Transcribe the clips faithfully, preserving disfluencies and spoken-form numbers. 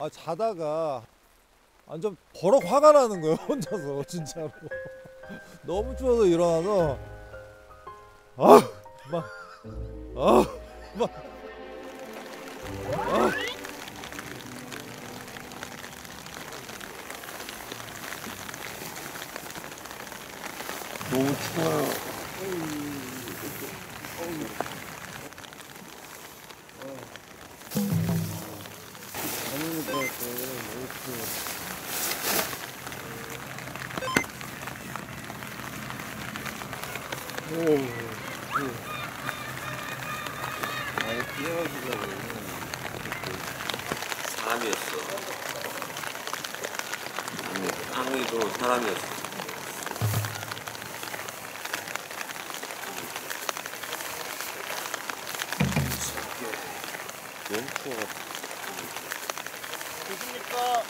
아, 자다가 완전 버럭 화가 나는 거예요, 혼자서. 진짜로 너무 추워서 일어나서 아! 막 아! 막 아! 너무 추워요. 사람이었어. 아무리도 사람이었어. 너무 추워. 계십니까?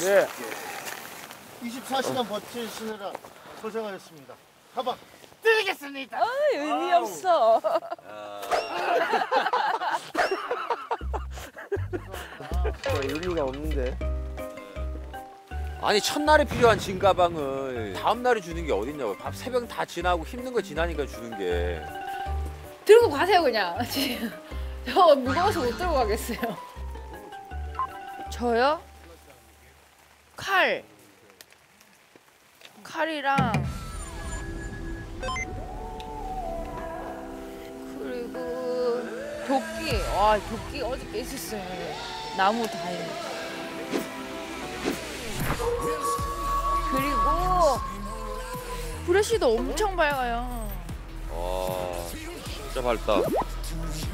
네. 이십사 시간 버티시느라 고생하셨습니다. 가방 드리겠습니다. 아, 의미 아우. 없어. 아... 의미가 없는데. 아니, 첫날에 필요한 짐 가방을 다음 날에 주는 게 어딨냐고. 밥 새벽 다 지나고 힘든 거 지나니까 주는 게. 들고 가세요 그냥. 저 무거워서 못 들고 가겠어요. 저요? 칼. 칼이랑 그리고 도끼. 와, 도끼 어저께 있었어요. 나무 다리. 그리고 브래시도 엄청 밝아요. 와, 진짜 밝다.